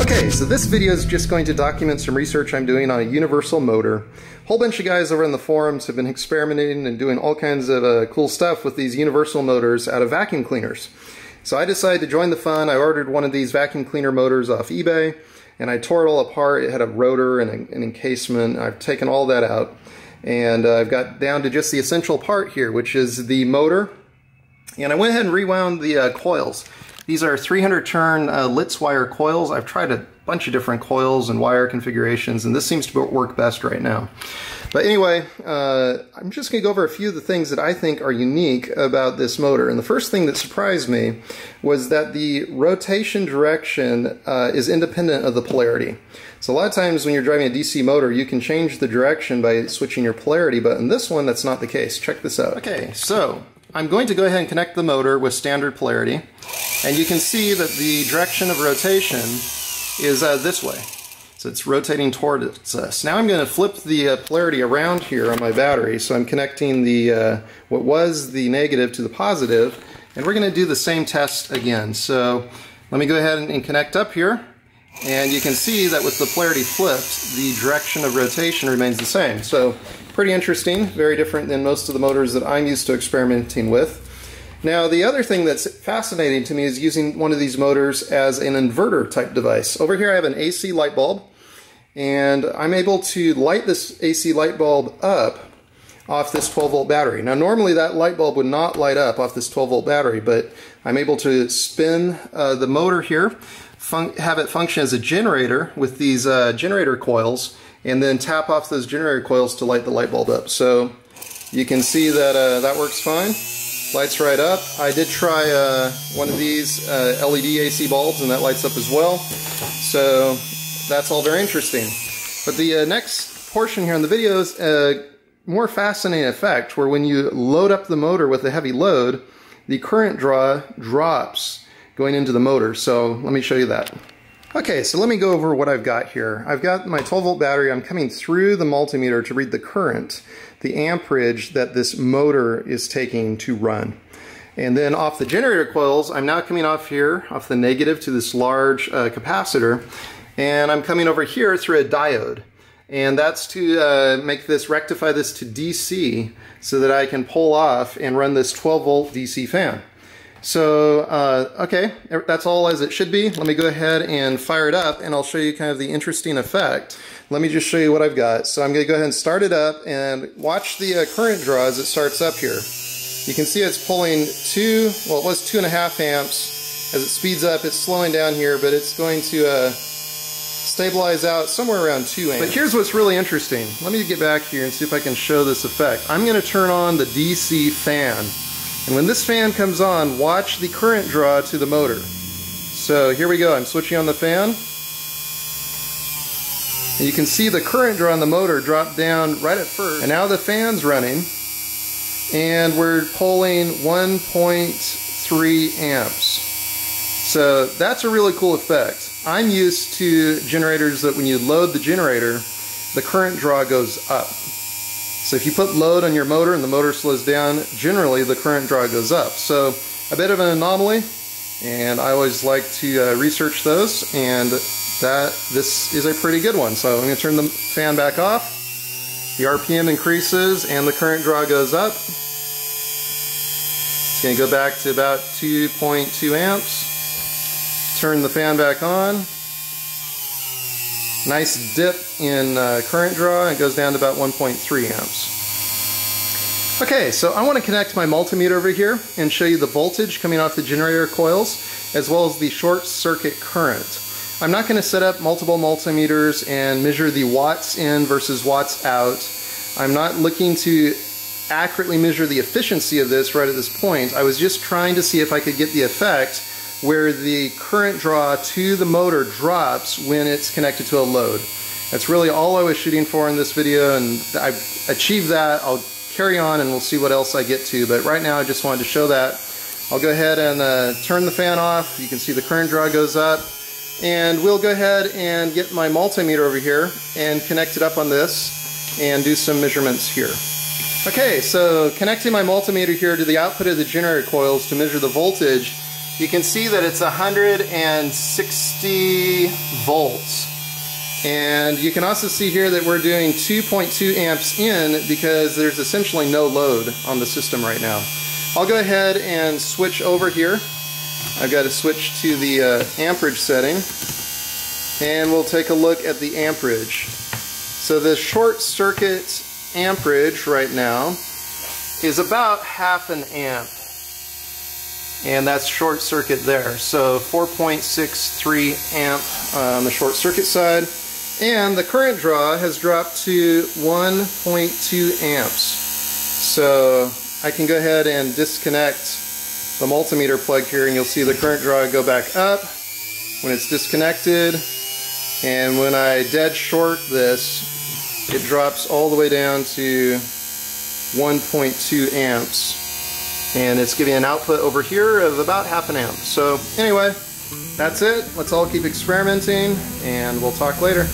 Okay, so this video is just going to document some research I'm doing on a universal motor. A whole bunch of guys over in the forums have been experimenting and doing all kinds of cool stuff with these universal motors out of vacuum cleaners. So I decided to join the fun. I ordered one of these vacuum cleaner motors off eBay, and I tore it all apart. It had a rotor and an encasement. I've taken all that out, and I've got down to just the essential part here, which is the motor. And I went ahead and rewound the coils. These are 300-turn Litz wire coils. I've tried a bunch of different coils and wire configurations, and this seems to work best right now. But anyway, I'm just going to go over a few of the things that I think are unique about this motor. And the first thing that surprised me was that the rotation direction is independent of the polarity. So a lot of times when you're driving a DC motor, you can change the direction by switching your polarity, but in this one, that's not the case. Check this out. Okay, so I'm going to go ahead and connect the motor with standard polarity, and you can see that the direction of rotation is this way. So it's rotating toward us. Now I'm going to flip the polarity around here on my battery, so I'm connecting the what was the negative to the positive, and we're going to do the same test again. So let me go ahead and connect up here, and you can see that with the polarity flipped, the direction of rotation remains the same. So pretty interesting, very different than most of the motors that I'm used to experimenting with. Now, the other thing that's fascinating to me is using one of these motors as an inverter type device. Over here I have an AC light bulb, and I'm able to light this AC light bulb up off this 12-volt battery. Now, normally that light bulb would not light up off this 12-volt battery, but I'm able to spin the motor here, have it function as a generator with these generator coils, and then tap off those generator coils to light the light bulb up. So you can see that that works fine. Lights right up. I did try one of these LED AC bulbs, and that lights up as well. So that's all very interesting. But the next portion here in the video is a more fascinating effect, where when you load up the motor with a heavy load, the current draw drops going into the motor. So let me show you that. Okay, so let me go over what I've got here. I've got my 12-volt battery. I'm coming through the multimeter to read the current, the amperage that this motor is taking to run. And then off the generator coils, I'm now coming off here, off the negative to this large capacitor, and I'm coming over here through a diode. And that's to rectify this to DC so that I can pull off and run this 12-volt DC fan. So, okay, that's all as it should be. Let me go ahead and fire it up, and I'll show you kind of the interesting effect. Let me just show you what I've got. So I'm going to go ahead and start it up, and watch the current draw as it starts up here. You can see it's pulling well, it was 2.5 amps. As it speeds up, it's slowing down here, but it's going to stabilize out somewhere around 2 amps. But here's what's really interesting. Let me get back here and see if I can show this effect. I'm going to turn on the DC fan. And when this fan comes on, watch the current draw to the motor. So here we go, I'm switching on the fan. And you can see the current draw on the motor drop down right at first. And now the fan's running, and we're pulling 1.3 amps. So that's a really cool effect. I'm used to generators that when you load the generator, the current draw goes up. So if you put load on your motor and the motor slows down, generally the current draw goes up. So a bit of an anomaly, and I always like to research those, and this is a pretty good one. So I'm going to turn the fan back off, the RPM increases, and the current draw goes up. It's going to go back to about 2.2 amps, turn the fan back on. Nice dip in current draw, and it goes down to about 1.3 amps. Okay, so I want to connect my multimeter over here and show you the voltage coming off the generator coils, as well as the short circuit current. I'm not going to set up multiple multimeters and measure the watts in versus watts out. I'm not looking to accurately measure the efficiency of this right at this point. I was just trying to see if I could get the effect where the current draw to the motor drops when it's connected to a load. That's really all I was shooting for in this video, and I've achieved that. I'll carry on and we'll see what else I get to, but right now I just wanted to show that. I'll go ahead and turn the fan off. You can see the current draw goes up, and we'll go ahead and get my multimeter over here and connect it up on this and do some measurements here. Okay, so connecting my multimeter here to the output of the generator coils to measure the voltage, you can see that it's 160 volts. And you can also see here that we're doing 2.2 amps in because there's essentially no load on the system right now. I'll go ahead and switch over here. I've got to switch to the amperage setting, and we'll take a look at the amperage. So the short circuit amperage right now is about 1/2 an amp, and that's short circuit there. So 4.63 amp on the short circuit side, and the current draw has dropped to 1.2 amps. So I can go ahead and disconnect the multimeter plug here, and you'll see the current draw go back up when it's disconnected, and when I dead short this, it drops all the way down to 1.2 amps, and it's giving an output over here of about 1/2 an amp. So anyway, that's it. Let's all keep experimenting, and we'll talk later.